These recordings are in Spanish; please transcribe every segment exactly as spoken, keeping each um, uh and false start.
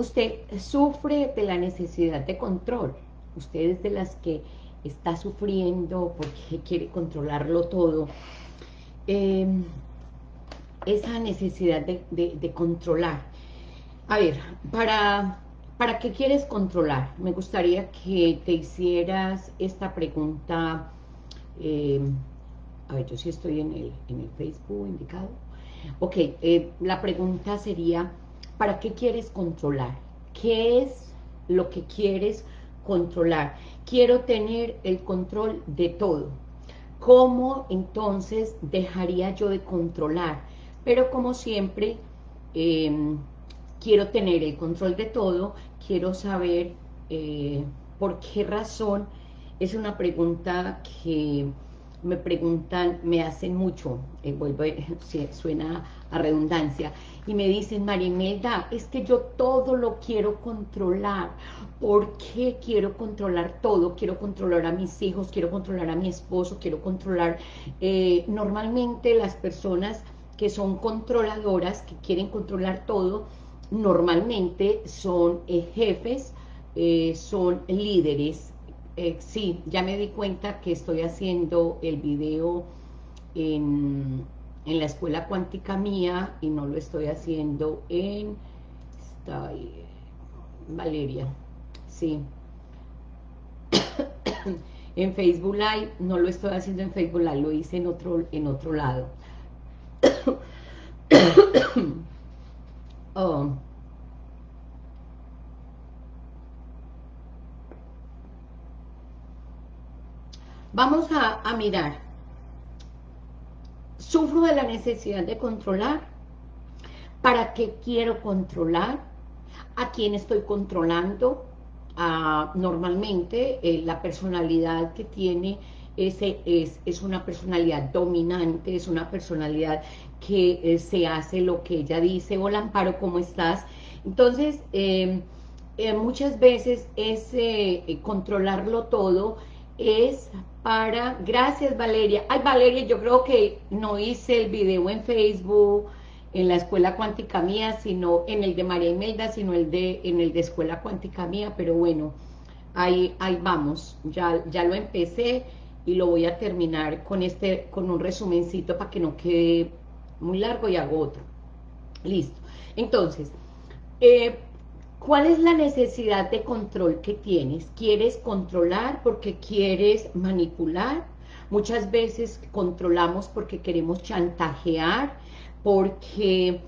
Usted sufre de la necesidad de control. Usted es de las que está sufriendo porque quiere controlarlo todo. Eh, esa necesidad de, de, de controlar. A ver, para, ¿para qué quieres controlar? Me gustaría que te hicieras esta pregunta. Eh, a ver, yo sí estoy en el, en el Facebook indicado. Ok, eh, la pregunta sería, ¿para qué quieres controlar? ¿Qué es lo que quieres controlar? Quiero tener el control de todo. ¿Cómo entonces dejaría yo de controlar? Pero como siempre, eh, quiero tener el control de todo, quiero saber eh, por qué razón. Es una pregunta que me preguntan, me hacen mucho, eh, vuelvo, suena a redundancia, y me dicen, María Imelda, es que yo todo lo quiero controlar. ¿Por qué quiero controlar todo? Quiero controlar a mis hijos, quiero controlar a mi esposo, quiero controlar... Eh, normalmente las personas que son controladoras, que quieren controlar todo, normalmente son eh, jefes, eh, son líderes. Eh, sí, ya me di cuenta que estoy haciendo el video en, en la Escuela Cuántica Mía y no lo estoy haciendo en está ahí, Valeria, sí. En Facebook Live, no lo estoy haciendo en Facebook Live, lo hice en otro, en otro lado. Oh. Vamos a, a mirar. ¿Sufro de la necesidad de controlar? ¿Para qué quiero controlar? ¿A quién estoy controlando? Ah, normalmente eh, la personalidad que tiene ese es, es una personalidad dominante, es una personalidad que eh, se hace lo que ella dice. Hola Amparo, ¿cómo estás? Entonces, eh, eh, muchas veces es eh, controlarlo todo, es para... Gracias, Valeria. Ay, Valeria, yo creo que no hice el video en Facebook, en la Escuela Cuántica Mía, sino en el de María Imelda, sino el de, en el de Escuela Cuántica Mía, pero bueno, ahí, ahí vamos. Ya, ya lo empecé y lo voy a terminar con, este, con un resumencito para que no quede muy largo y hago otro. Listo. Entonces, eh, ¿cuál es la necesidad de control que tienes? ¿Quieres controlar porque quieres manipular? Muchas veces controlamos porque queremos chantajear, porque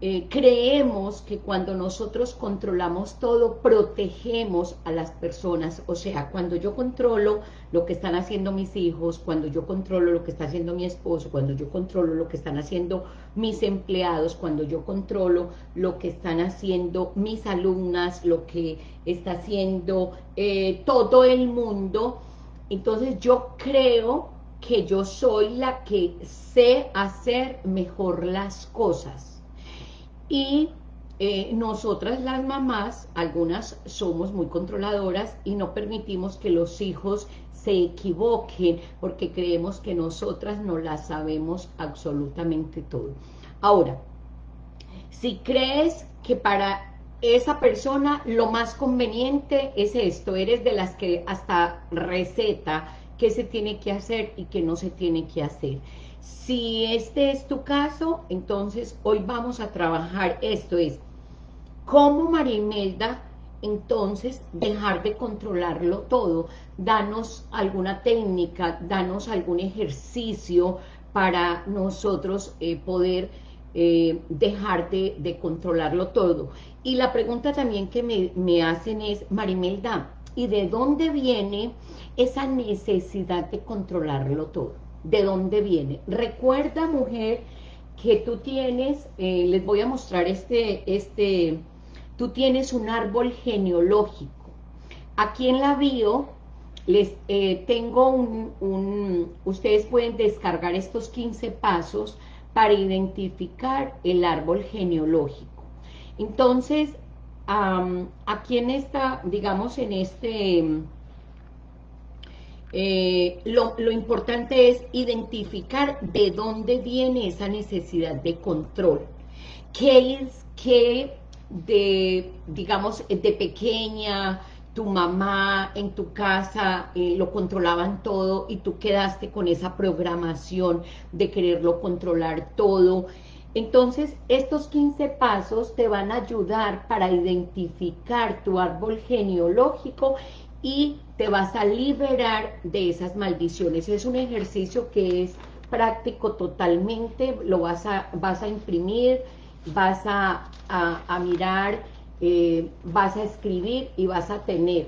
eh, creemos que cuando nosotros controlamos todo, protegemos a las personas. O sea, cuando yo controlo lo que están haciendo mis hijos, cuando yo controlo lo que está haciendo mi esposo, cuando yo controlo lo que están haciendo mis empleados, cuando yo controlo lo que están haciendo mis alumnas, lo que está haciendo eh, todo el mundo, entonces yo creo que yo soy la que sé hacer mejor las cosas. Y eh, nosotras las mamás, algunas somos muy controladoras y no permitimos que los hijos se equivoquen porque creemos que nosotras no las sabemos absolutamente todo. Ahora, si crees que para esa persona lo más conveniente es esto, eres de las que hasta receta qué se tiene que hacer y qué no se tiene que hacer. Si este es tu caso, entonces hoy vamos a trabajar, esto es, ¿cómo, María Imelda, entonces dejar de controlarlo todo? Danos alguna técnica, danos algún ejercicio para nosotros eh, poder eh, dejar de, de controlarlo todo. Y la pregunta también que me, me hacen es, María Imelda, ¿y de dónde viene esa necesidad de controlarlo todo? ¿De dónde viene? Recuerda, mujer, que tú tienes, eh, les voy a mostrar este, este, tú tienes un árbol genealógico. Aquí en la bio, les eh, tengo un, un, ustedes pueden descargar estos quince pasos para identificar el árbol genealógico. Entonces, Um, aquí en esta, digamos en este, eh, lo, lo importante es identificar de dónde viene esa necesidad de control. ¿Qué es, qué de, digamos, de pequeña, tu mamá en tu casa eh, lo controlaban todo y tú quedaste con esa programación de quererlo controlar todo. Entonces, estos quince pasos te van a ayudar para identificar tu árbol genealógico y te vas a liberar de esas maldiciones. Es un ejercicio que es práctico totalmente, lo vas a, vas a imprimir, vas a, a, a mirar, eh, vas a escribir y vas a tener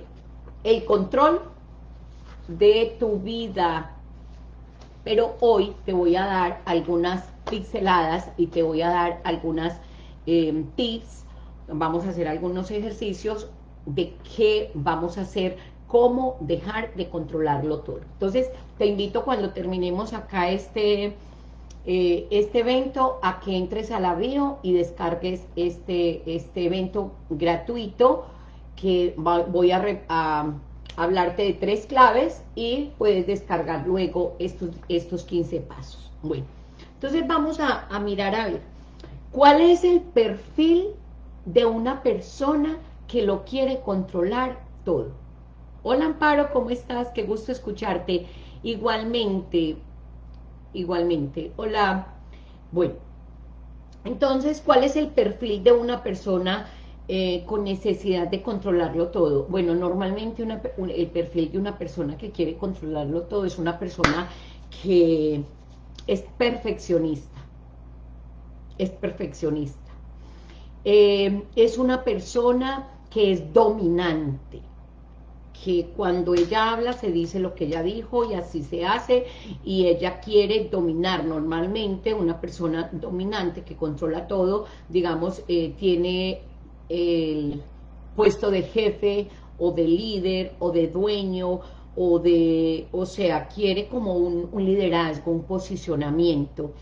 el control de tu vida. Pero hoy te voy a dar algunas pixeladas y te voy a dar algunas eh, tips. Vamos a hacer algunos ejercicios de qué vamos a hacer, cómo dejar de controlarlo todo. Entonces, te invito cuando terminemos acá este, eh, este evento a que entres a la bio y descargues este, este evento gratuito que va, voy a, re, a hablarte de tres claves y puedes descargar luego estos, estos quince pasos. Bueno, entonces vamos a, a mirar a ver cuál es el perfil de una persona que lo quiere controlar todo. Hola Amparo, ¿cómo estás? Qué gusto escucharte. Igualmente, igualmente. Hola. Bueno, entonces, ¿cuál es el perfil de una persona eh, con necesidad de controlarlo todo? Bueno, normalmente una, un, el perfil de una persona que quiere controlarlo todo es una persona que es perfeccionista. Es perfeccionista. Eh, es una persona que es dominante, que cuando ella habla se dice lo que ella dijo y así se hace, y ella quiere dominar. Normalmente una persona dominante que controla todo, digamos, eh, tiene el puesto de jefe o de líder o de dueño o de, o sea, quiere como un, un liderazgo, un posicionamiento,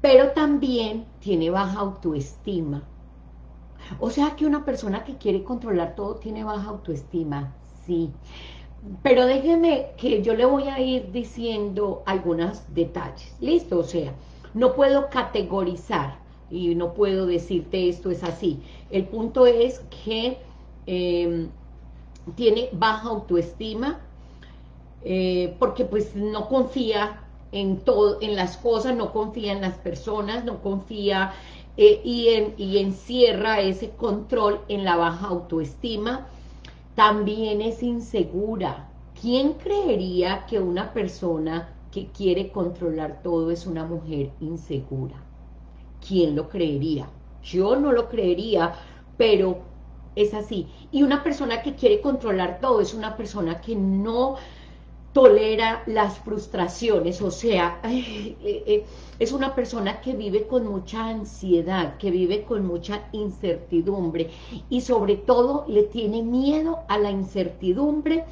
pero también tiene baja autoestima. O sea que una persona que quiere controlar todo tiene baja autoestima, sí. Pero déjenme que yo le voy a ir diciendo algunos detalles, ¿listo? O sea, no puedo categorizar y no puedo decirte esto es así. El punto es que eh, tiene baja autoestima eh, porque pues no confía en todo, en las cosas, no confía en las personas, no confía... Eh, y, en, y encierra ese control en la baja autoestima. También es insegura. ¿Quién creería que una persona que quiere controlar todo es una mujer insegura? ¿Quién lo creería? Yo no lo creería, pero es así. Y una persona que quiere controlar todo es una persona que no tolera las frustraciones, o sea, es una persona que vive con mucha ansiedad, que vive con mucha incertidumbre y sobre todo le tiene miedo a la incertidumbre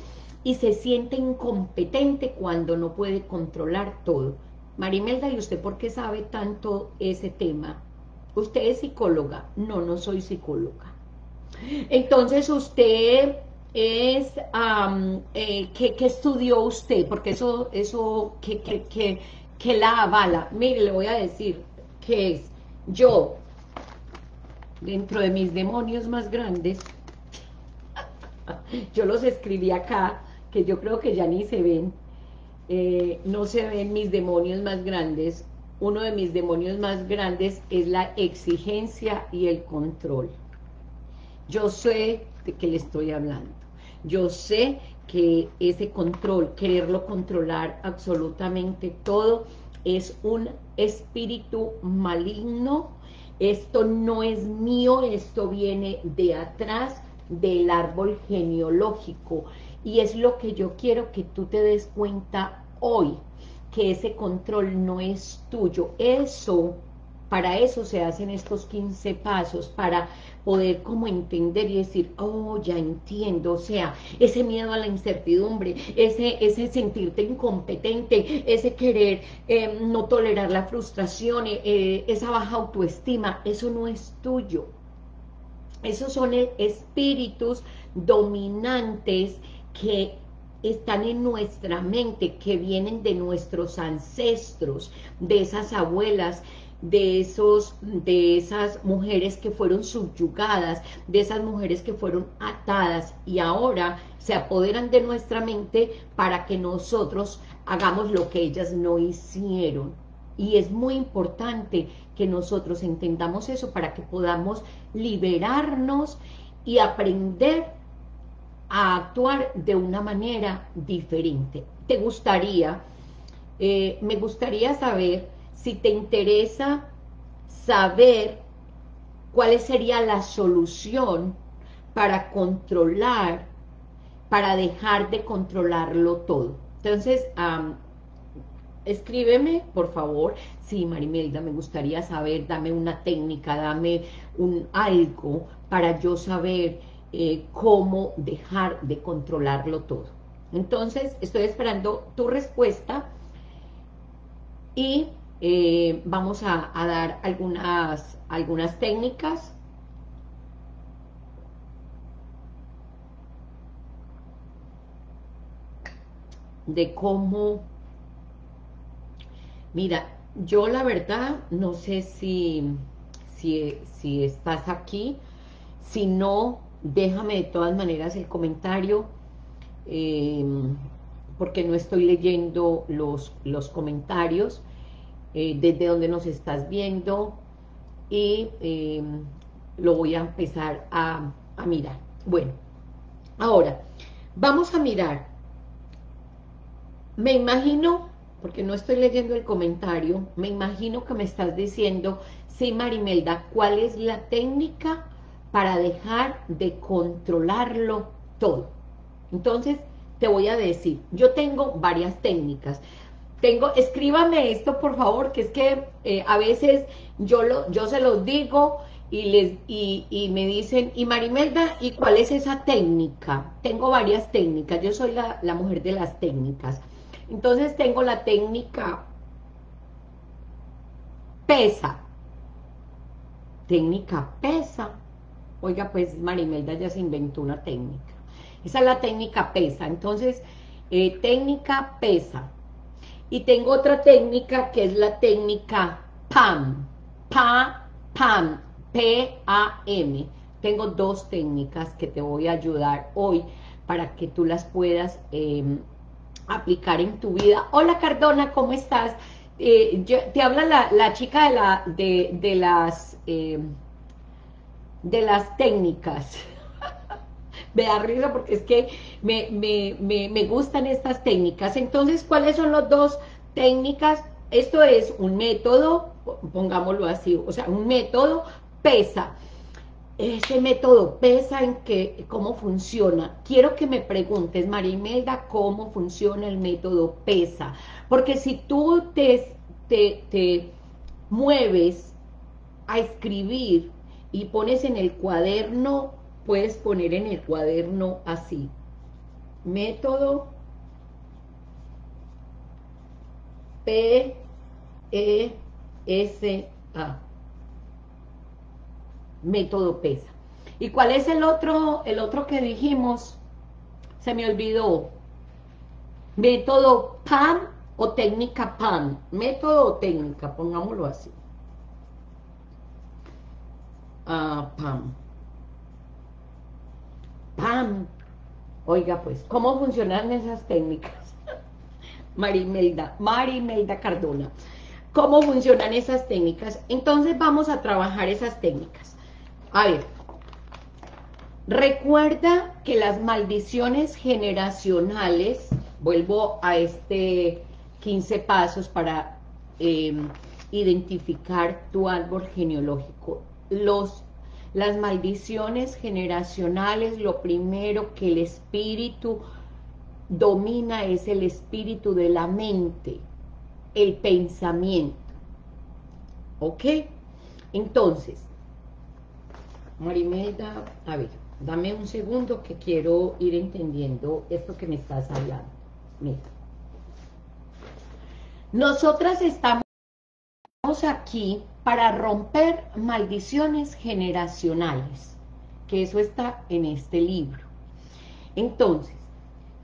y se siente incompetente cuando no puede controlar todo. María Imelda, ¿y usted por qué sabe tanto ese tema? ¿Usted es psicóloga? No, no soy psicóloga. Entonces usted... es um, eh, ¿qué, qué estudió usted? Porque eso, eso que, que, que, que la avala. Mire, le voy a decir que es yo, dentro de mis demonios más grandes, yo los escribí acá, que yo creo que ya ni se ven, eh, no se ven mis demonios más grandes. Uno de mis demonios más grandes es la exigencia y el control. Yo sé de qué le estoy hablando. Yo sé que ese control, quererlo controlar absolutamente todo, es un espíritu maligno. Esto no es mío, esto viene de atrás del árbol genealógico. Y es lo que yo quiero que tú te des cuenta hoy, que ese control no es tuyo. Eso, para eso se hacen estos quince pasos, para poder como entender y decir, oh, ya entiendo, o sea, ese miedo a la incertidumbre, ese, ese sentirte incompetente, ese querer eh, no tolerar la frustración, eh, esa baja autoestima, eso no es tuyo. Esos son espíritus dominantes que están en nuestra mente, que vienen de nuestros ancestros, de esas abuelas, de, esos, de esas mujeres que fueron subyugadas, de esas mujeres que fueron atadas y ahora se apoderan de nuestra mente para que nosotros hagamos lo que ellas no hicieron. Y es muy importante que nosotros entendamos eso para que podamos liberarnos y aprender a actuar de una manera diferente. Te gustaría, eh, me gustaría saber si te interesa saber cuál sería la solución para controlar, para dejar de controlarlo todo. Entonces, um, escríbeme, por favor. Sí, María Imelda, me gustaría saber, dame una técnica, dame un algo para yo saber eh, cómo dejar de controlarlo todo. Entonces, estoy esperando tu respuesta y eh, vamos a, a dar algunas, algunas técnicas. De cómo, mira, yo la verdad no sé si, si, si estás aquí, si no, déjame de todas maneras el comentario, eh, porque no estoy leyendo los, los comentarios, eh, desde donde nos estás viendo, y eh, lo voy a empezar a, a mirar. Bueno, ahora, vamos a mirar. Me imagino, porque no estoy leyendo el comentario, me imagino que me estás diciendo, sí, María Imelda, ¿cuál es la técnica para dejar de controlarlo todo? Entonces, te voy a decir, yo tengo varias técnicas. Tengo, escríbame esto, por favor, que es que eh, a veces yo, lo, yo se los digo y, les, y, y me dicen, y María Imelda, ¿y cuál es esa técnica? Tengo varias técnicas, yo soy la, la mujer de las técnicas. Entonces tengo la técnica P E S A. Técnica P E S A. Oiga, pues María Imelda ya se inventó una técnica. Esa es la técnica P E S A. Entonces, eh, técnica P E S A. Y tengo otra técnica que es la técnica P A M. P A M. P A M. Tengo dos técnicas que te voy a ayudar hoy para que tú las puedas Eh, aplicar en tu vida. Hola Cardona, ¿cómo estás? Eh, yo, te habla la, la chica de, la, de, de, las, eh, de las técnicas. Me da risa porque es que me, me, me, me gustan estas técnicas. Entonces, ¿cuáles son las dos técnicas? Esto es un método, pongámoslo así, o sea, un método P E S A. Ese método P E S A en que, cómo funciona. Quiero que me preguntes, María Imelda, cómo funciona el método P E S A. Porque si tú te, te, te mueves a escribir y pones en el cuaderno, puedes poner en el cuaderno así. Método P E S A. Método P E S A. ¿Y cuál es el otro, el otro que dijimos? Se me olvidó. Método P A M o técnica P A M. Método o técnica, pongámoslo así. Uh, P A M. P A M. Oiga, pues, ¿cómo funcionan esas técnicas? María Imelda, María Imelda Cardona. ¿Cómo funcionan esas técnicas? Entonces vamos a trabajar esas técnicas. A ver, recuerda que las maldiciones generacionales, vuelvo a este quince pasos para eh, identificar tu árbol genealógico. Los, las maldiciones generacionales, lo primero que el espíritu domina es el espíritu de la mente, el pensamiento. ¿Ok? Entonces, María Imelda, a ver, dame un segundo que quiero ir entendiendo esto que me estás hablando. Mira. Nosotras estamos aquí para romper maldiciones generacionales, que eso está en este libro. Entonces,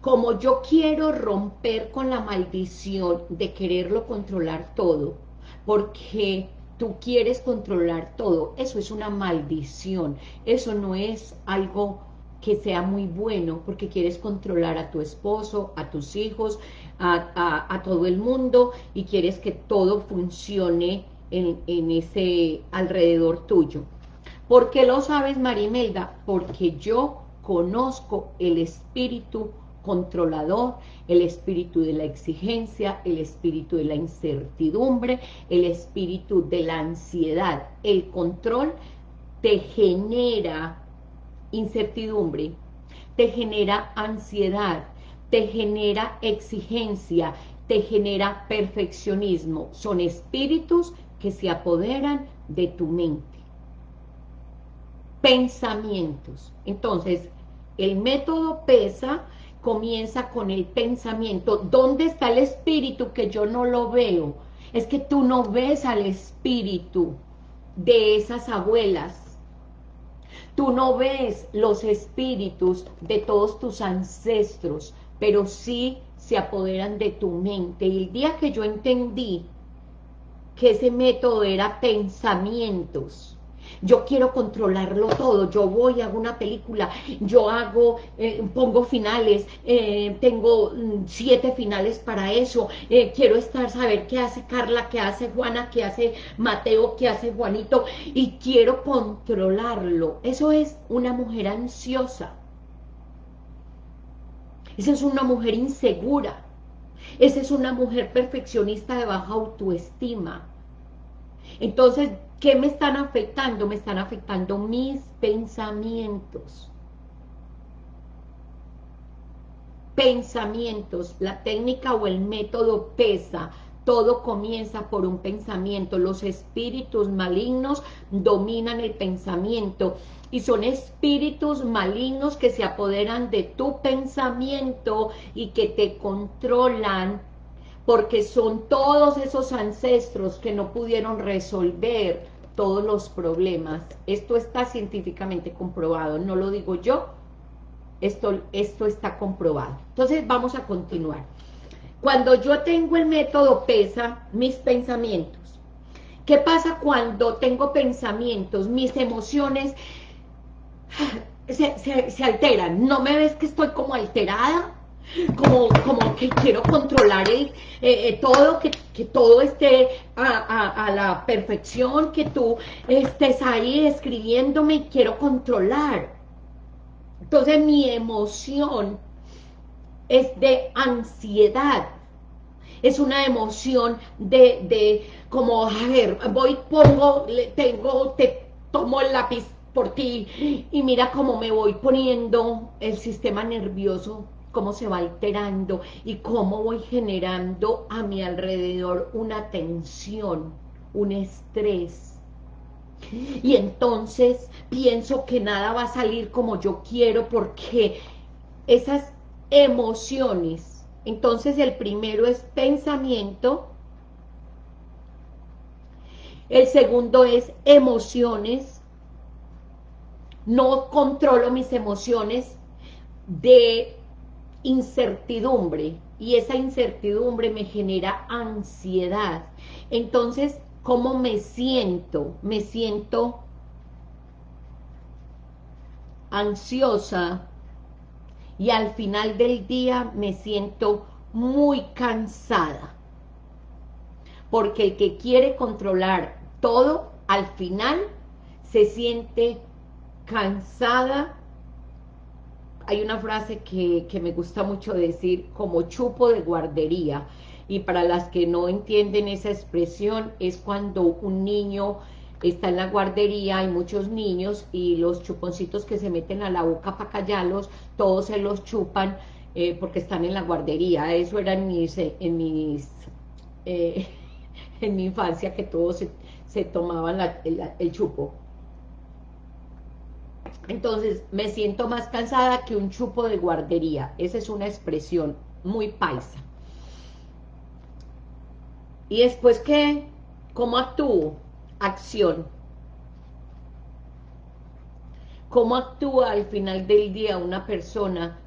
como yo quiero romper con la maldición de quererlo controlar todo, porque tú quieres controlar todo. Eso es una maldición, eso no es algo que sea muy bueno, porque quieres controlar a tu esposo, a tus hijos, a, a, a todo el mundo, y quieres que todo funcione en, en ese alrededor tuyo. ¿Por qué lo sabes, María Imelda? Porque yo conozco el espíritu controlador, el espíritu de la exigencia, el espíritu de la incertidumbre, el espíritu de la ansiedad. El control te genera incertidumbre, te genera ansiedad, te genera exigencia, te genera perfeccionismo. Son espíritus que se apoderan de tu mente. Pensamientos. Entonces, el método P E S A comienza con el pensamiento. ¿Dónde está el espíritu que yo no lo veo? Es que tú no ves al espíritu de esas abuelas. Tú no ves los espíritus de todos tus ancestros, pero sí se apoderan de tu mente. Y el día que yo entendí que ese método era pensamientos, yo quiero controlarlo todo, yo voy, hago una película, yo hago, eh, pongo finales, eh, tengo siete finales para eso, eh, quiero estar, saber qué hace Carla, qué hace Juana, qué hace Mateo, qué hace Juanito, y quiero controlarlo. Eso es una mujer ansiosa, esa es una mujer insegura, esa es una mujer perfeccionista de baja autoestima. Entonces, ¿qué me están afectando? Me están afectando mis pensamientos. Pensamientos, la técnica o el método P E S A. Todo comienza por un pensamiento. Los espíritus malignos dominan el pensamiento. Y son espíritus malignos que se apoderan de tu pensamiento y que te controlan, porque son todos esos ancestros que no pudieron resolver todos los problemas. Esto está científicamente comprobado, no lo digo yo, esto, esto está comprobado. Entonces vamos a continuar. Cuando yo tengo el método P E S A, mis pensamientos, ¿qué pasa cuando tengo pensamientos? Mis emociones se, se, se alteran. ¿No me ves que estoy como alterada? Como, como que quiero controlar el, eh, eh, todo, que, que todo esté a, a, a la perfección, que tú estés ahí escribiéndome y quiero controlar. Entonces mi emoción es de ansiedad, es una emoción de, de como, a ver, voy, pongo, tengo, te tomo el lápiz por ti y mira cómo me voy poniendo el sistema nervioso, cómo se va alterando y cómo voy generando a mi alrededor una tensión, un estrés. Y entonces pienso que nada va a salir como yo quiero porque esas emociones. Entonces el primero es pensamiento, el segundo es emociones, no controlo mis emociones de incertidumbre, y esa incertidumbre me genera ansiedad. Entonces, ¿cómo me siento? Me siento ansiosa y al final del día me siento muy cansada, porque el que quiere controlar todo, al final se siente cansada. Hay una frase que, que me gusta mucho decir, como chupo de guardería, y para las que no entienden esa expresión, es cuando un niño está en la guardería, hay muchos niños, y los chuponcitos que se meten a la boca para callarlos, todos se los chupan, eh, porque están en la guardería. Eso era en mis, en mis, eh, en mi infancia, que todos se, se tomaban la, el, el chupo. Entonces, me siento más cansada que un chupo de guardería. Esa es una expresión muy paisa. ¿Y después qué? ¿Cómo actúo? Acción. ¿Cómo actúa al final del día una persona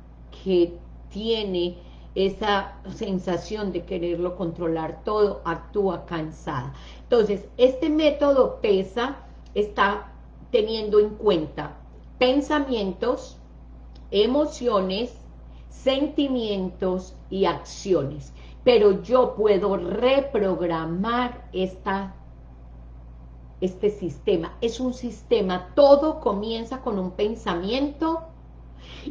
que tiene esa sensación de quererlo controlar todo, actúa cansada. Entonces, este método P E S A está teniendo en cuenta pensamientos, emociones, sentimientos y acciones. Pero yo puedo reprogramar esta, este sistema. Es un sistema, todo comienza con un pensamiento.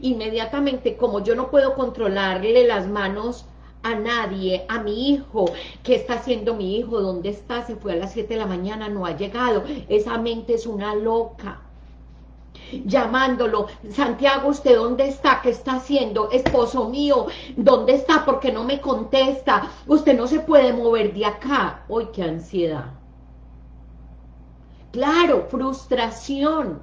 Inmediatamente, como yo no puedo controlarle las manos a nadie, a mi hijo, ¿qué está haciendo mi hijo? ¿Dónde está? Se fue a las siete de la mañana, no ha llegado. Esa mente es una loca. Llamándolo, Santiago, ¿usted dónde está? ¿Qué está haciendo? Esposo mío, ¿dónde está? ¿Por qué no me contesta? Usted no se puede mover de acá. ¡Ay, qué ansiedad! Claro, frustración.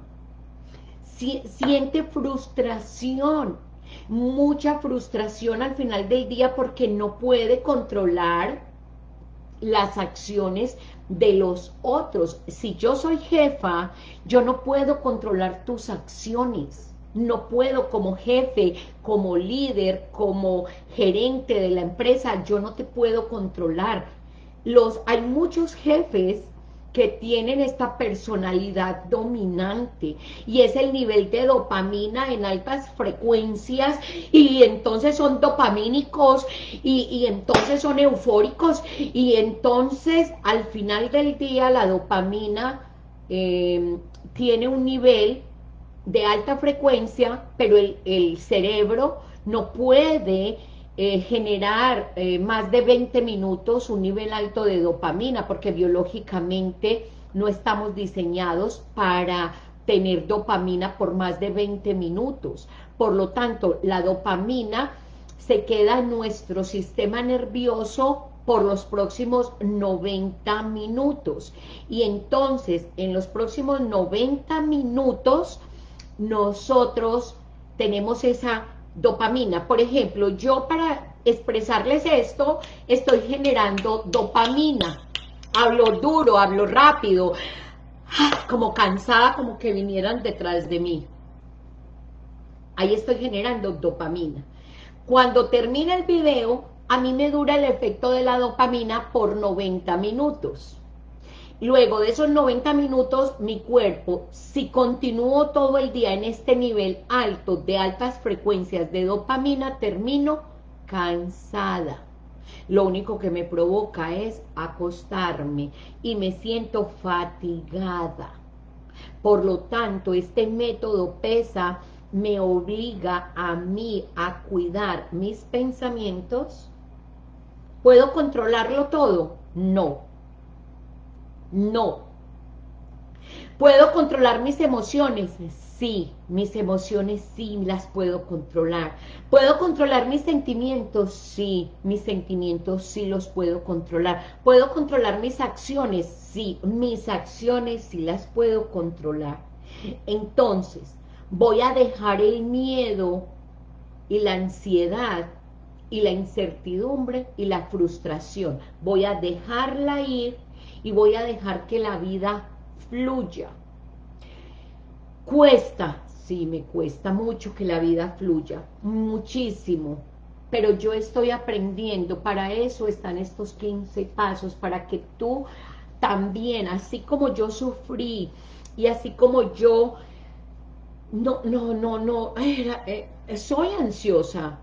Si, siente frustración, mucha frustración al final del día porque no puede controlar las acciones de los otros. Si yo soy jefa, yo no puedo controlar tus acciones. No puedo como jefe, como líder, como gerente de la empresa, yo no te puedo controlar. Los, hay muchos jefes que tienen esta personalidad dominante, y es el nivel de dopamina en altas frecuencias, y entonces son dopamínicos, y, y entonces son eufóricos, y entonces al final del día la dopamina eh, tiene un nivel de alta frecuencia, pero el, el cerebro no puede Eh, generar eh, más de veinte minutos un nivel alto de dopamina, porque biológicamente no estamos diseñados para tener dopamina por más de veinte minutos. Por lo tanto, la dopamina se queda en nuestro sistema nervioso por los próximos noventa minutos. Y entonces, en los próximos noventa minutos, nosotros tenemos esa dopamina. Por ejemplo, yo para expresarles esto, estoy generando dopamina. Hablo duro, hablo rápido, como cansada, como que vinieran detrás de mí. Ahí estoy generando dopamina. Cuando termina el video, a mí me dura el efecto de la dopamina por noventa minutos. Luego de esos noventa minutos, mi cuerpo, si continúo todo el día en este nivel alto de altas frecuencias de dopamina, termino cansada. Lo único que me provoca es acostarme y me siento fatigada. Por lo tanto, este método P E S A me obliga a mí a cuidar mis pensamientos. ¿Puedo controlarlo todo? No. No. ¿Puedo controlar mis emociones? Sí, mis emociones sí las puedo controlar. ¿Puedo controlar mis sentimientos? Sí, mis sentimientos sí los puedo controlar. ¿Puedo controlar mis acciones? Sí, mis acciones sí las puedo controlar. Entonces, voy a dejar el miedo y la ansiedad y la incertidumbre y la frustración. Voy a dejarla ir. Y voy a dejar que la vida fluya. Cuesta, sí, me cuesta mucho que la vida fluya, muchísimo. Pero yo estoy aprendiendo, para eso están estos quince pasos, para que tú también, así como yo sufrí, y así como yo, no, no, no, no, era, eh, soy ansiosa.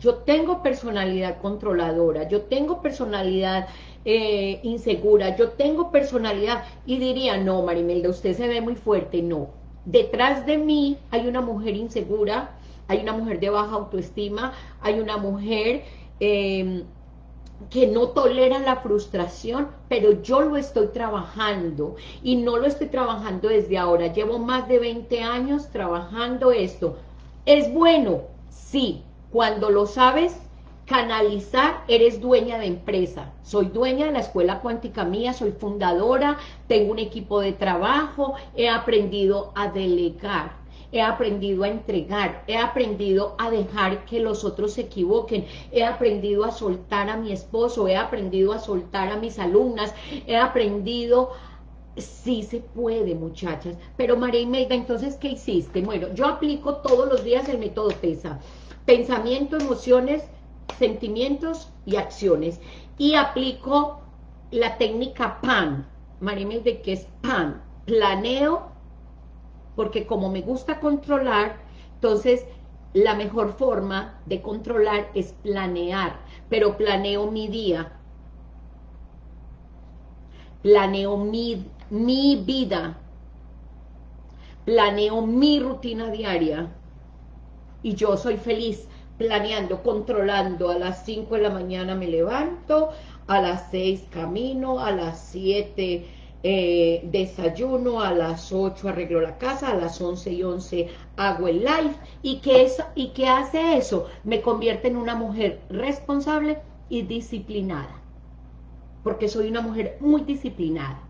Yo tengo personalidad controladora, yo tengo personalidad eh, insegura, yo tengo personalidad, y diría, no, María Imelda, usted se ve muy fuerte. No, detrás de mí hay una mujer insegura, hay una mujer de baja autoestima, hay una mujer eh, que no tolera la frustración, pero yo lo estoy trabajando, y no lo estoy trabajando desde ahora, llevo más de veinte años trabajando esto. ¿Es bueno? Sí. Cuando lo sabes canalizar, eres dueña de empresa. Soy dueña de la Escuela Cuántica Mía, soy fundadora, tengo un equipo de trabajo, he aprendido a delegar, he aprendido a entregar, he aprendido a dejar que los otros se equivoquen, he aprendido a soltar a mi esposo, he aprendido a soltar a mis alumnas, he aprendido... Sí se puede, muchachas. Pero María Imelda, entonces, ¿qué hiciste? Bueno, yo aplico todos los días el método P E S A. Pensamiento, emociones, sentimientos y acciones. Y aplico la técnica P A M, María Imelda, que es P A M, planeo, porque como me gusta controlar, entonces la mejor forma de controlar es planear, pero planeo mi día, planeo mi, mi vida, planeo mi rutina diaria, y yo soy feliz planeando, controlando. A las cinco de la mañana me levanto, a las seis camino, a las siete eh, desayuno, a las ocho arreglo la casa, a las once y once hago el live. ¿Y qué, es, ¿Y qué hace eso? Me convierte en una mujer responsable y disciplinada, porque soy una mujer muy disciplinada.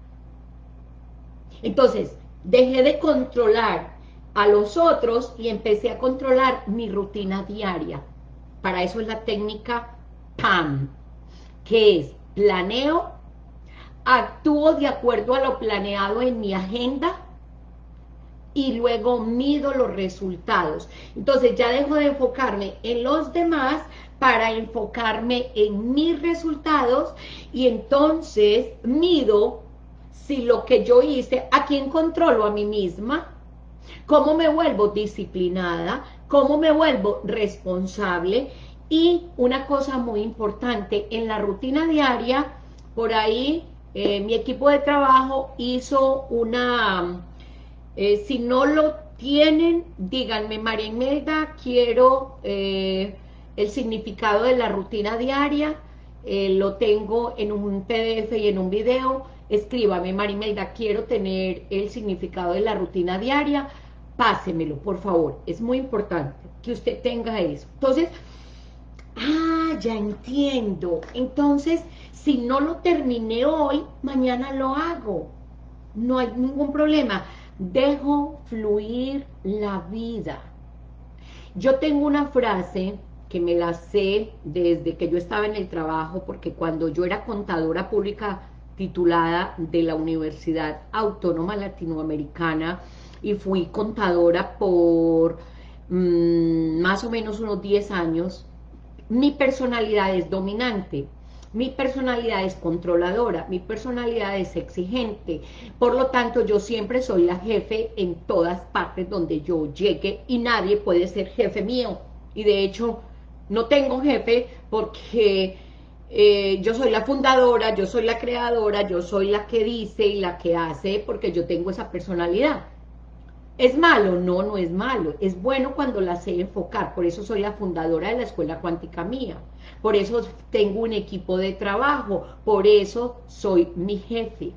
Entonces, dejé de controlar a los otros y empecé a controlar mi rutina diaria. Para eso es la técnica P A M, que es planeo, actúo de acuerdo a lo planeado en mi agenda y luego mido los resultados. Entonces ya dejo de enfocarme en los demás para enfocarme en mis resultados, y entonces mido si lo que yo hice, ¿a quién controlo? A mí misma. ¿Cómo me vuelvo disciplinada? ¿Cómo me vuelvo responsable? Y una cosa muy importante, en la rutina diaria, por ahí eh, mi equipo de trabajo hizo una, eh, si no lo tienen, díganme, María Imelda, quiero eh, el significado de la rutina diaria, eh, lo tengo en un P D F y en un video. Escríbame, María Imelda, quiero tener el significado de la rutina diaria, pásemelo, por favor. Es muy importante que usted tenga eso. Entonces, ah, ya entiendo. Entonces, si no lo terminé hoy, mañana lo hago. No hay ningún problema. Dejo fluir la vida. Yo tengo una frase que me la sé desde que yo estaba en el trabajo, porque cuando yo era contadora pública titulada de la Universidad Autónoma Latinoamericana, y fui contadora por mmm, más o menos unos diez años, mi personalidad es dominante, mi personalidad es controladora, mi personalidad es exigente, por lo tanto yo siempre soy la jefe en todas partes donde yo llegue, y nadie puede ser jefe mío, y de hecho no tengo jefe porque... Eh, yo soy la fundadora, yo soy la creadora, yo soy la que dice y la que hace, porque yo tengo esa personalidad. ¿Es malo? No, no es malo. Es bueno cuando la sé enfocar. Por eso soy la fundadora de la Escuela Cuántica Mía. Por eso tengo un equipo de trabajo. Por eso soy mi jefe.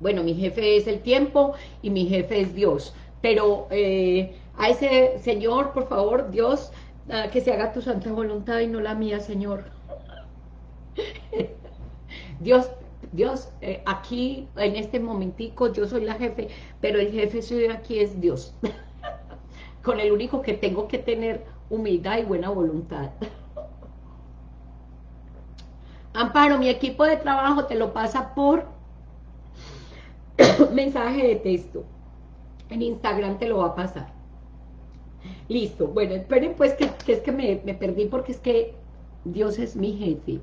Bueno, mi jefe es el tiempo y mi jefe es Dios. Pero eh, a ese Señor, por favor, Dios, eh, que se haga tu santa voluntad y no la mía, Señor. Dios, Dios, eh, aquí en este momentico yo soy la jefe, pero el jefe soy aquí es Dios, con el único que tengo que tener humildad y buena voluntad. Amparo, mi equipo de trabajo te lo pasa por mensaje de texto, en Instagram te lo va a pasar. Listo, bueno, esperen pues que, que es que me, me perdí, porque es que Dios es mi jefe.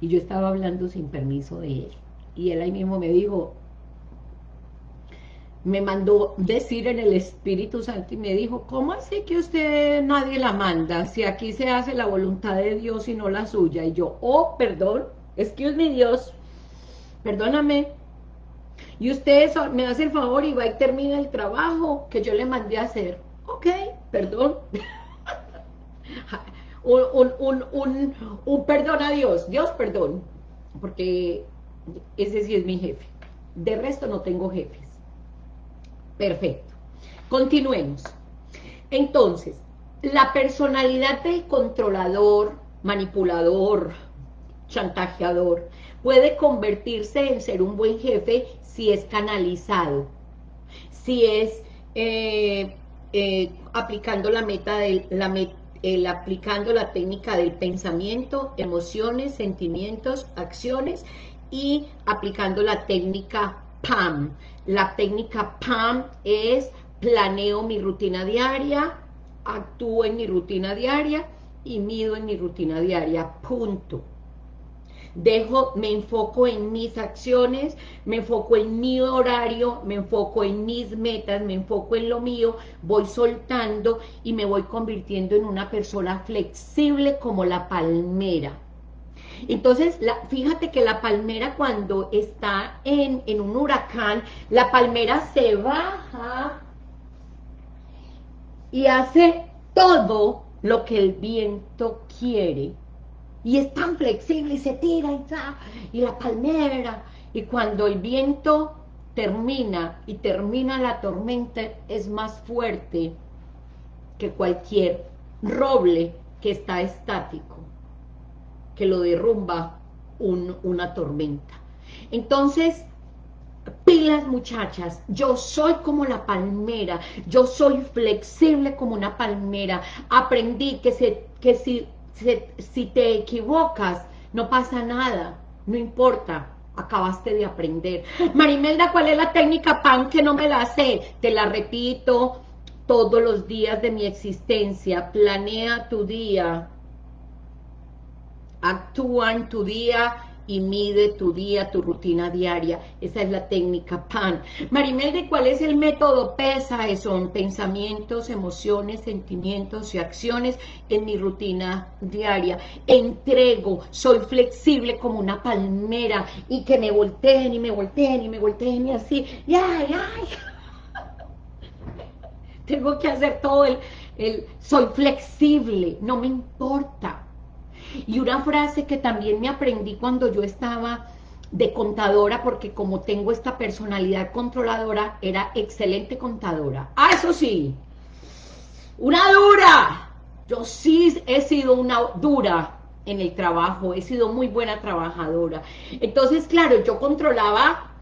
Y yo estaba hablando sin permiso de él. Y él ahí mismo me dijo, me mandó decir en el Espíritu Santo y me dijo, ¿cómo así que usted nadie la manda? Si aquí se hace la voluntad de Dios y no la suya. Y yo, oh, perdón, excuse me, Dios, perdóname. Y usted eso, me hace el favor y va y termina el trabajo que yo le mandé a hacer. Ok, perdón. Un, un, un, un, un perdón a Dios, Dios perdón, porque ese sí es mi jefe, de resto no tengo jefes. Perfecto, continuemos. Entonces, la personalidad del controlador, manipulador, chantajeador, puede convertirse en ser un buen jefe si es canalizado, si es eh, eh, aplicando la meta de la meta, El aplicando la técnica del pensamiento, emociones, sentimientos, acciones, y aplicando la técnica P A M. La técnica P A M es planeo mi rutina diaria, actúo en mi rutina diaria y mido en mi rutina diaria, punto. Dejo, me enfoco en mis acciones, me enfoco en mi horario, me enfoco en mis metas, me enfoco en lo mío, voy soltando y me voy convirtiendo en una persona flexible como la palmera. Entonces, la, fíjate que la palmera cuando está en, en un huracán, la palmera se baja y hace todo lo que el viento quiere. Y es tan flexible y se tira y, tra, y la palmera. Y cuando el viento termina y termina la tormenta, es más fuerte que cualquier roble que está estático, que lo derrumba un, una tormenta. Entonces, pilas muchachas, yo soy como la palmera, yo soy flexible como una palmera. Aprendí que, se, que si... si te equivocas, no pasa nada, no importa, acabaste de aprender. María Imelda, ¿cuál es la técnica P A M que no me la sé? Te la repito todos los días de mi existencia. Planea tu día, actúa en tu día y mide tu día, tu rutina diaria. Esa es la técnica P A M. María Imelda, ¿cuál es el método P E S A? Son pensamientos, emociones, sentimientos y acciones en mi rutina diaria. Entrego, soy flexible como una palmera y que me volteen y me volteen y me volteen y así. Y ay, ay. Tengo que hacer todo el, el... Soy flexible, no me importa. Y una frase que también me aprendí cuando yo estaba de contadora, porque como tengo esta personalidad controladora, era excelente contadora. ¡Ah, eso sí! ¡Una dura! Yo sí he sido una dura en el trabajo, he sido muy buena trabajadora. Entonces, claro, yo controlaba,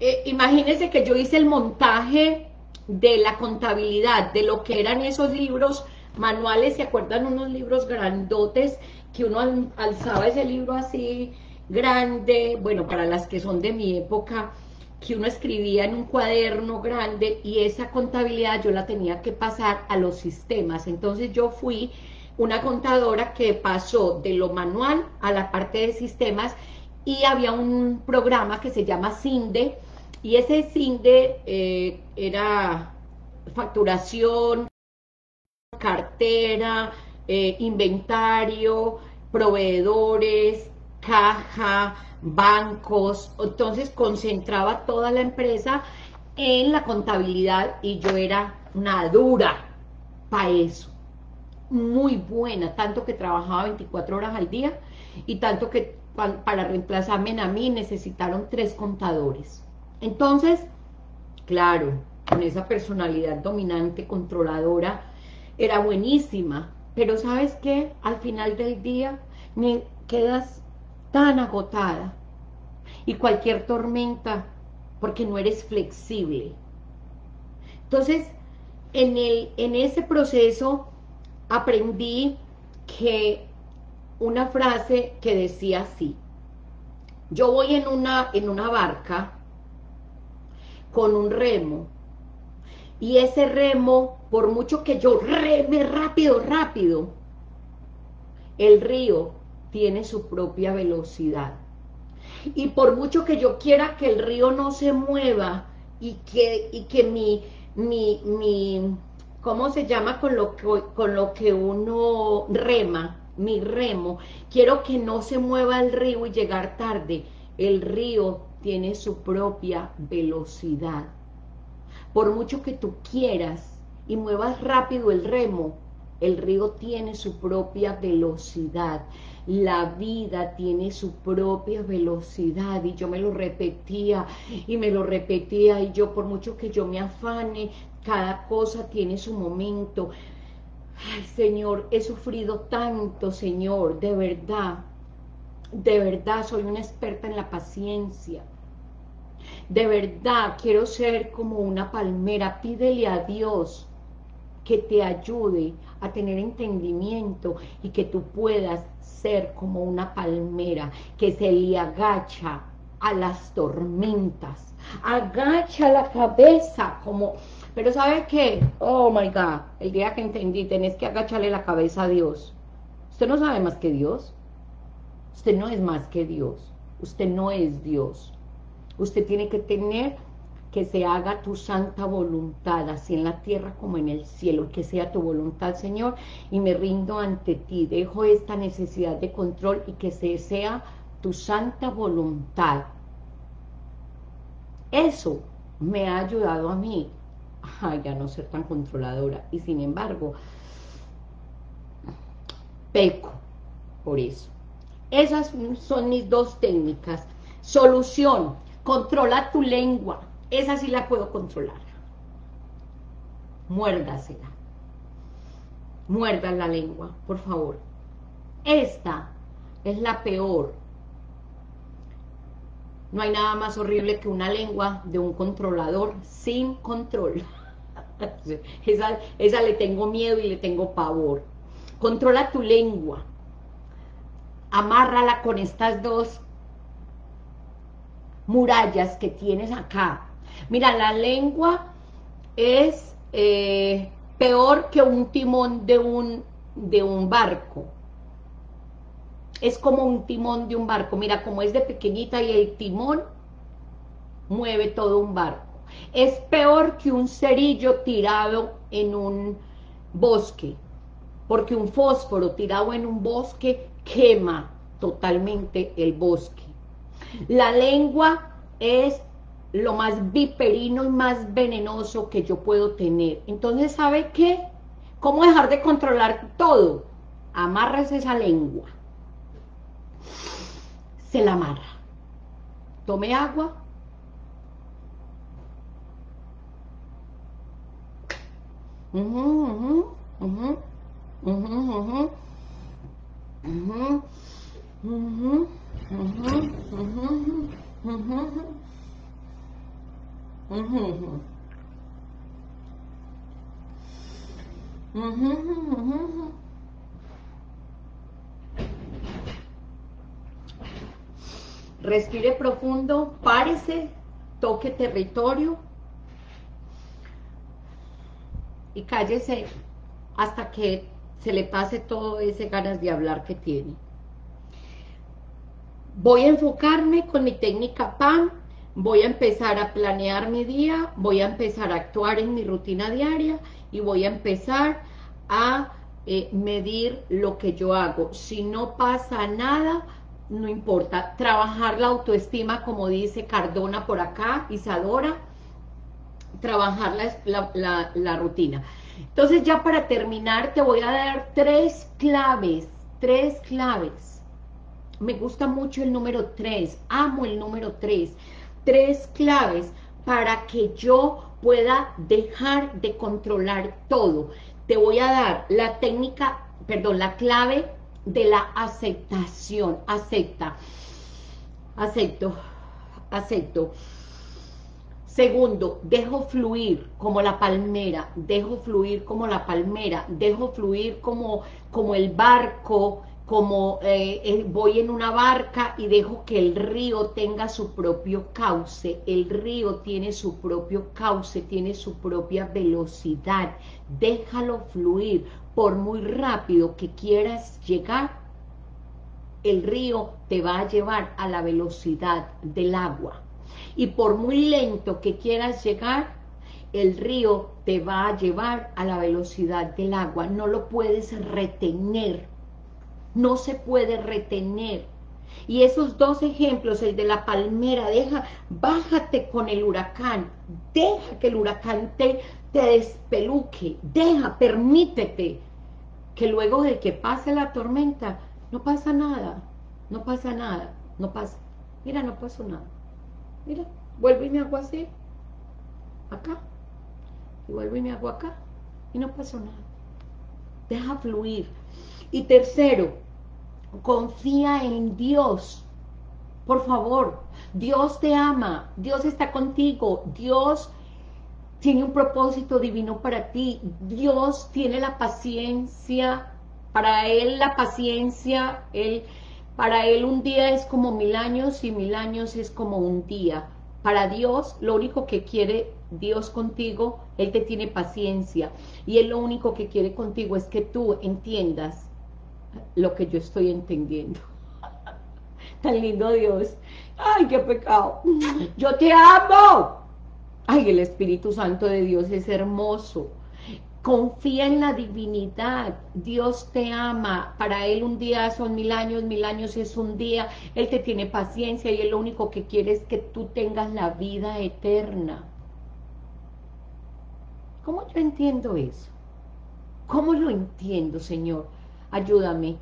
eh, imagínense que yo hice el montaje de la contabilidad, de lo que eran esos libros manuales, ¿se acuerdan? Unos libros grandotes, que uno alzaba ese libro así grande, bueno, para las que son de mi época, que uno escribía en un cuaderno grande, y esa contabilidad yo la tenía que pasar a los sistemas. Entonces yo fui una contadora que pasó de lo manual a la parte de sistemas, y había un programa que se llama CINDE, y ese CINDE eh, era facturación, cartera, Eh, inventario, proveedores, caja, bancos. Entonces concentraba toda la empresa en la contabilidad y yo era una dura para eso, muy buena, tanto que trabajaba veinticuatro horas al día y tanto que pa para reemplazarme a mí necesitaron tres contadores. Entonces, claro, con esa personalidad dominante, controladora, era buenísima. Pero ¿sabes qué? Al final del día me quedas tan agotada. Y cualquier tormenta, porque no eres flexible. Entonces, en, el, en ese proceso aprendí que una frase que decía así. Yo voy en una, en una barca con un remo. Y ese remo, por mucho que yo reme rápido, rápido, el río tiene su propia velocidad. Y por mucho que yo quiera que el río no se mueva y que, y que mi, mi, mi, ¿cómo se llama? Con lo, que, con lo que uno rema, mi remo, quiero que no se mueva el río y llegar tarde. El río tiene su propia velocidad. Por mucho que tú quieras y muevas rápido el remo, el río tiene su propia velocidad. La vida tiene su propia velocidad. Y yo me lo repetía y me lo repetía. Y yo, por mucho que yo me afane, cada cosa tiene su momento. Ay, Señor, he sufrido tanto, Señor. De verdad, de verdad, soy una experta en la paciencia. De verdad, quiero ser como una palmera. Pídele a Dios que te ayude a tener entendimiento y que tú puedas ser como una palmera que se le agacha a las tormentas. Agacha la cabeza como... Pero ¿sabes qué? Oh, my God, el día que entendí, tenés que agacharle la cabeza a Dios. Usted no sabe más que Dios. Usted no es más que Dios. Usted no es Dios. Usted tiene que tener que se haga tu santa voluntad, así en la tierra como en el cielo, que sea tu voluntad, Señor, y me rindo ante ti, dejo esta necesidad de control y que se sea tu santa voluntad. Eso me ha ayudado a mí, ay, a no ser tan controladora, y sin embargo, peco por eso. Esas son mis dos técnicas. Solución, controla tu lengua. Esa sí la puedo controlar. Muérdasela. Muerda la lengua, por favor. Esta es la peor. No hay nada más horrible que una lengua de un controlador sin control. Esa, esa le tengo miedo y le tengo pavor. Controla tu lengua. Amárrala con estas dos murallas que tienes acá. Mira, la lengua es eh, peor que un timón de un, de un barco. Es como un timón de un barco. Mira, como es de pequeñita y el timón mueve todo un barco. Es peor que un cerillo tirado en un bosque, porque un fósforo tirado en un bosque quema totalmente el bosque. La lengua es lo más viperino y más venenoso que yo puedo tener. Entonces, ¿sabe qué? ¿Cómo dejar de controlar todo? Amarras esa lengua. Se la amarra. Tome agua. Uh-huh, uh-huh, uh-huh, uh-huh, uh-huh, uh-huh, uh-huh. Uh-huh, uh-huh, uh-huh, uh-huh. Uh-huh, uh-huh. Respire profundo, párese, toque territorio y cállese hasta que se le pase todo ese ganas de hablar que tiene. Voy a enfocarme con mi técnica P A M, voy a empezar a planear mi día, voy a empezar a actuar en mi rutina diaria y voy a empezar a eh, medir lo que yo hago. Si no pasa nada, no importa. Trabajar la autoestima, como dice Cardona por acá, Isadora, trabajar la, la, la, la rutina. Entonces, ya para terminar, te voy a dar tres claves, tres claves. Me gusta mucho el número tres, amo el número tres. Tres claves para que yo pueda dejar de controlar todo. Te voy a dar la técnica, perdón, la clave de la aceptación. Acepta, acepto, acepto. Segundo, dejo fluir como la palmera, dejo fluir como la palmera, dejo fluir como, como el barco, como eh, eh, voy en una barca y dejo que el río tenga su propio cauce. El río tiene su propio cauce, tiene su propia velocidad. Déjalo fluir. Por muy rápido que quieras llegar, el río te va a llevar a la velocidad del agua. Y por muy lento que quieras llegar, el río te va a llevar a la velocidad del agua. No lo puedes retener. No se puede retener. Y esos dos ejemplos, el de la palmera, deja, bájate con el huracán, deja que el huracán te, te despeluque, deja, permítete, que luego de que pase la tormenta, no pasa nada, no pasa nada, no pasa, mira, no pasó nada, mira, vuelvo y me hago así, acá, y vuelvo y me hago acá, y no pasó nada, deja fluir. Y tercero, confía en Dios, por favor. Dios te ama, Dios está contigo, Dios tiene un propósito divino para ti, Dios tiene la paciencia, para Él la paciencia, él, para Él un día es como mil años y mil años es como un día. Para Dios, lo único que quiere Dios contigo, Él te tiene paciencia y Él lo único que quiere contigo es que tú entiendas lo que yo estoy entendiendo. Tan lindo Dios. Ay, qué pecado. Yo te amo. Ay, el Espíritu Santo de Dios es hermoso. Confía en la divinidad, Dios te ama, para Él un día son mil años, mil años es un día, Él te tiene paciencia y Él lo único que quiere es que tú tengas la vida eterna. ¿Cómo yo entiendo eso? ¿Cómo lo entiendo, Señor? Ayúdame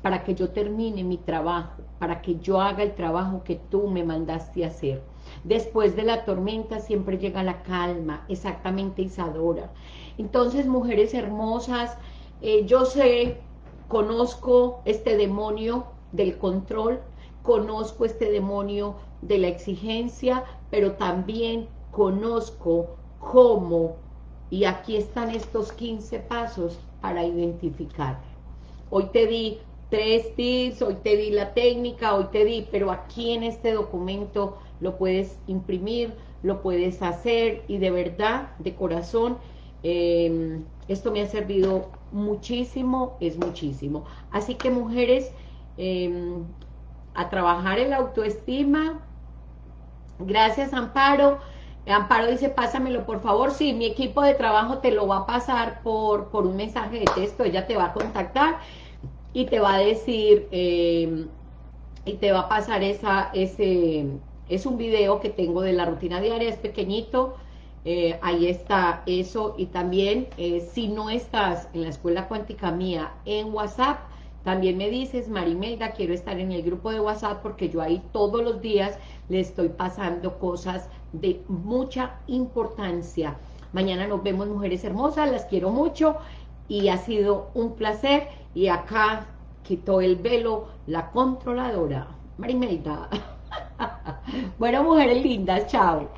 para que yo termine mi trabajo, para que yo haga el trabajo que tú me mandaste a hacer. Después de la tormenta siempre llega la calma, exactamente Isadora. Entonces, mujeres hermosas, eh, yo sé, conozco este demonio del control, conozco este demonio de la exigencia, pero también conozco cómo, y aquí están estos quince pasos para identificar. Hoy te di tres tips, hoy te di la técnica, hoy te di, pero aquí en este documento lo puedes imprimir, lo puedes hacer, y de verdad, de corazón, Eh, esto me ha servido muchísimo, es muchísimo. Así que mujeres, eh, a trabajar en la autoestima. Gracias, Amparo. Amparo dice, pásamelo por favor. Sí, mi equipo de trabajo te lo va a pasar por, por un mensaje de texto. Ella te va a contactar y te va a decir, eh, y te va a pasar esa, ese, es un video que tengo de la rutina diaria, es pequeñito. Eh, ahí está eso, y también eh, si no estás en la Escuela Cuántica Mía en WhatsApp, también me dices, María Imelda, quiero estar en el grupo de WhatsApp, porque yo ahí todos los días le estoy pasando cosas de mucha importancia. Mañana nos vemos, mujeres hermosas, las quiero mucho y ha sido un placer. Y acá quitó el velo la controladora, María Imelda. Bueno, mujeres lindas, chao.